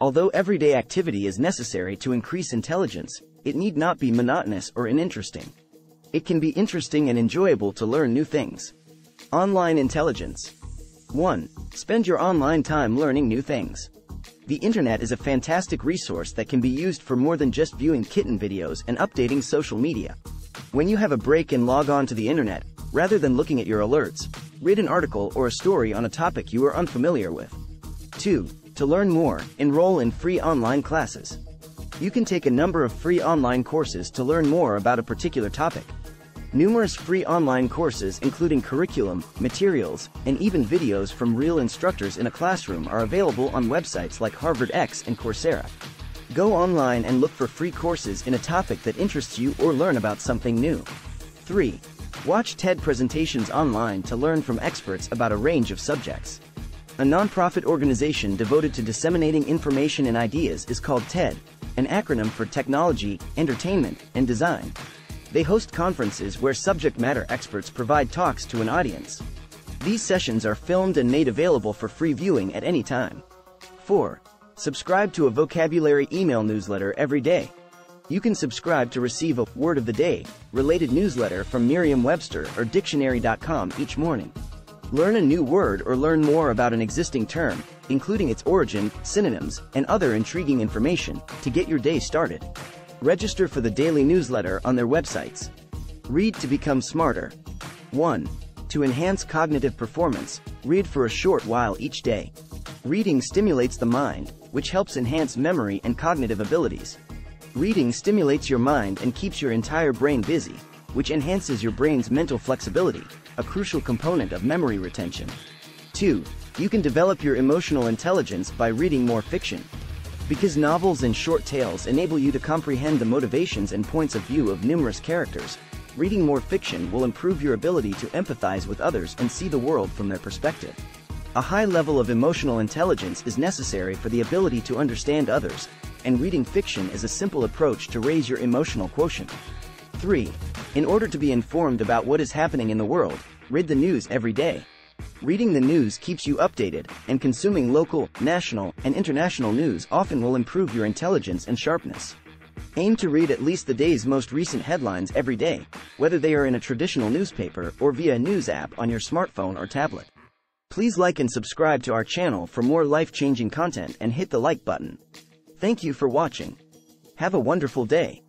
Although everyday activity is necessary to increase intelligence, it need not be monotonous or uninteresting. It can be interesting and enjoyable to learn new things. Online intelligence. 1. Spend your online time learning new things. The internet is a fantastic resource that can be used for more than just viewing kitten videos and updating social media. When you have a break and log on to the internet, rather than looking at your alerts, read an article or a story on a topic you are unfamiliar with. 2. To learn more, enroll in free online classes. You can take a number of free online courses to learn more about a particular topic. Numerous free online courses, including curriculum, materials, and even videos from real instructors in a classroom, are available on websites like HarvardX and Coursera. Go online and look for free courses in a topic that interests you or learn about something new. 3. Watch TED presentations online to learn from experts about a range of subjects. A nonprofit organization devoted to disseminating information and ideas is called TED, an acronym for Technology, Entertainment, and Design. They host conferences where subject matter experts provide talks to an audience. These sessions are filmed and made available for free viewing at any time. 4. Subscribe to a vocabulary email newsletter every day. You can subscribe to receive a Word of the Day related newsletter from Merriam-Webster or Dictionary.com each morning. Learn a new word or learn more about an existing term, including its origin, synonyms, and other intriguing information, to get your day started. Register for the daily newsletter on their websites. Read to become smarter. 1. To enhance cognitive performance, read for a short while each day. Reading stimulates the mind, which helps enhance memory and cognitive abilities. Reading stimulates your mind and keeps your entire brain busy, which enhances your brain's mental flexibility, a crucial component of memory retention. 2. You can develop your emotional intelligence by reading more fiction. Because novels and short tales enable you to comprehend the motivations and points of view of numerous characters, reading more fiction will improve your ability to empathize with others and see the world from their perspective. A high level of emotional intelligence is necessary for the ability to understand others, and reading fiction is a simple approach to raise your emotional quotient. 3. In order to be informed about what is happening in the world, read the news every day. Reading the news keeps you updated, and consuming local, national, and international news often will improve your intelligence and sharpness. Aim to read at least the day's most recent headlines every day, whether they are in a traditional newspaper or via a news app on your smartphone or tablet. Please like and subscribe to our channel for more life-changing content and hit the like button. Thank you for watching. Have a wonderful day.